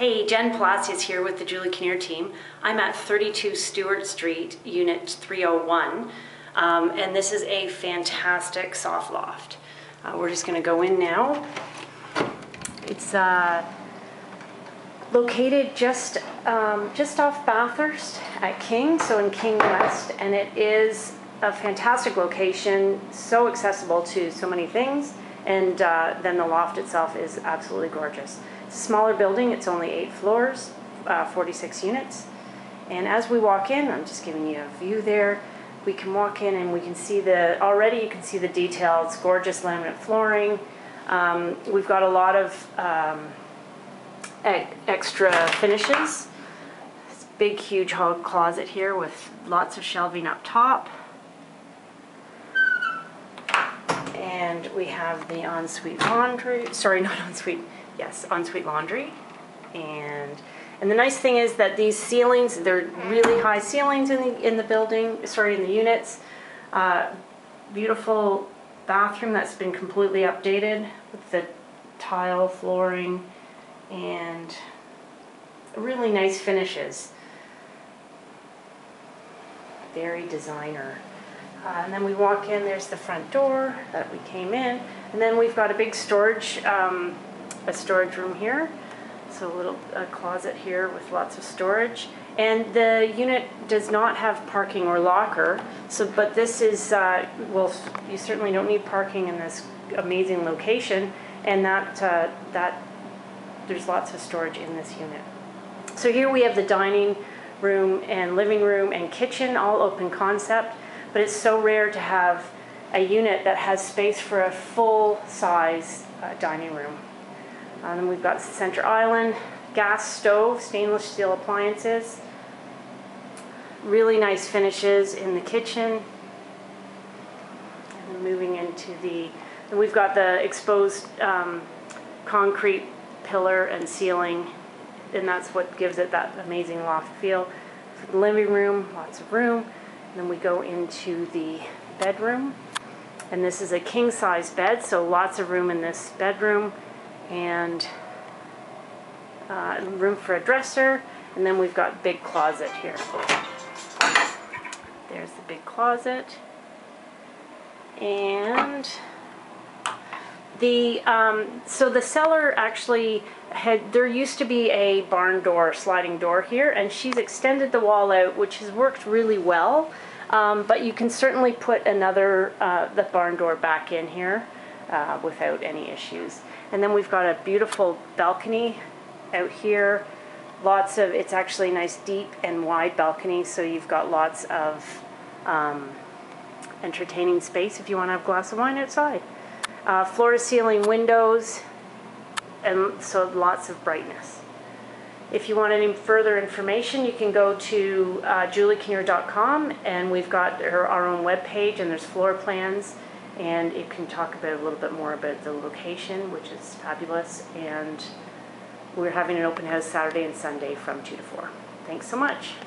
Hey, Jen Palacios here with the Julie Kinnear team. I'm at 32 Stewart Street, Unit 301, and this is a fantastic soft loft. We're just going to go in now. It's located just off Bathurst at King, so in King West, and it is a fantastic location, so accessible to so many things. And then the loft itself is absolutely gorgeous. It's a smaller building, it's only 8 floors, 46 units. And as we walk in, I'm just giving you a view there. We can walk in and we can see already you can see the details, gorgeous laminate flooring. We've got a lot of extra finishes. It's a big, huge hall closet here with lots of shelving up top. And we have the ensuite laundry, sorry, not ensuite, yes, ensuite laundry. And the nice thing is that these ceilings, they're really high ceilings in the building, sorry, in the units. Beautiful bathroom that's been completely updated with the tile flooring and really nice finishes. Very designer. And then we walk in, there's the front door that we came in, and then we've got a big storage, a storage room here. So a little closet here with lots of storage. And the unit does not have parking or locker, so, but this is, well, you certainly don't need parking in this amazing location, and there's lots of storage in this unit. So here we have the dining room and living room and kitchen, all open concept. But it's so rare to have a unit that has space for a full-size dining room. And we've got center island, gas stove, stainless steel appliances, really nice finishes in the kitchen. And then moving into we've got the exposed concrete pillar and ceiling, and that's what gives it that amazing loft feel. For the living room, lots of room. Then we go into the bedroom, and this is a king-size bed, so lots of room in this bedroom, and room for a dresser, and then we've got big closet here. There's the big closet, and so the seller actually there used to be a barn door, sliding door here, and she's extended the wall out, which has worked really well. But you can certainly put the barn door back in here without any issues. And then we've got a beautiful balcony out here. It's actually a nice deep and wide balcony, so you've got lots of entertaining space if you want to have a glass of wine outside. Floor-to-ceiling windows, and so lots of brightness. If you want any further information, you can go to juliekinnear.com, and we've got our own webpage, and there's floor plans, and it can talk about a little bit more about the location, which is fabulous. And we're having an open house Saturday and Sunday from 2 to 4. Thanks so much.